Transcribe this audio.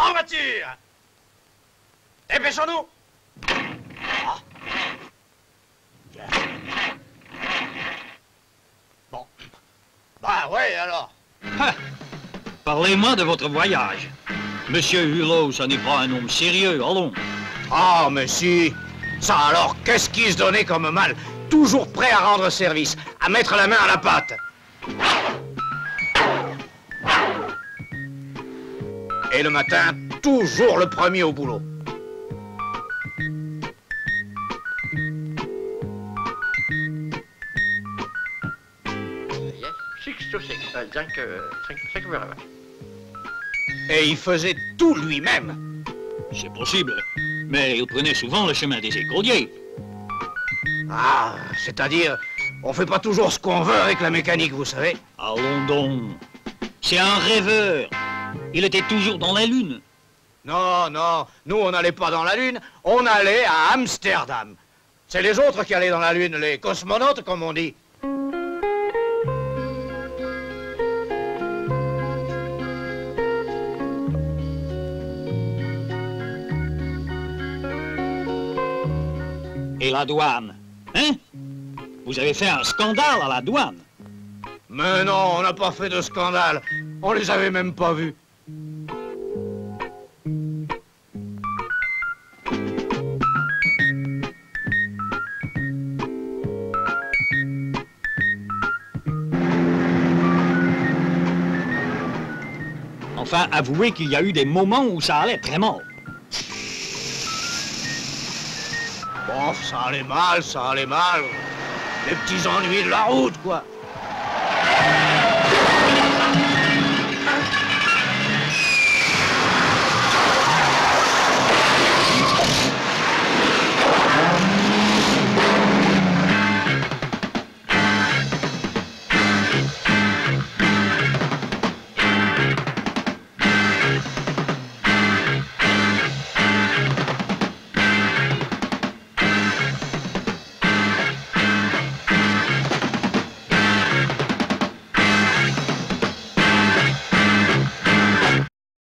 En voiture! Dépêchons-nous! Bon. Bah ouais, alors. Parlez-moi de votre voyage. Monsieur Hulot, ça n'est pas un homme sérieux, allons. Oh, monsieur. Ça alors, qu'est-ce qu'il se donnait comme mal? Toujours prêt à rendre service, à mettre la main à la pâte. Et le matin, toujours le premier au boulot. Et il faisait tout lui-même. C'est possible, mais il prenait souvent le chemin des écoliers. Ah, c'est-à-dire, on fait pas toujours ce qu'on veut avec la mécanique, vous savez. Allons donc. C'est un rêveur. Il était toujours dans la lune. Non, non, nous on n'allait pas dans la lune, on allait à Amsterdam. C'est les autres qui allaient dans la lune, les cosmonautes comme on dit. Et la douane, hein? Vous avez fait un scandale à la douane. Mais non, on n'a pas fait de scandale. On les avait même pas vus. Enfin, avouez qu'il y a eu des moments où ça allait très mal. Bon, ça allait mal, ça allait mal. Les petits ennuis de la route, quoi.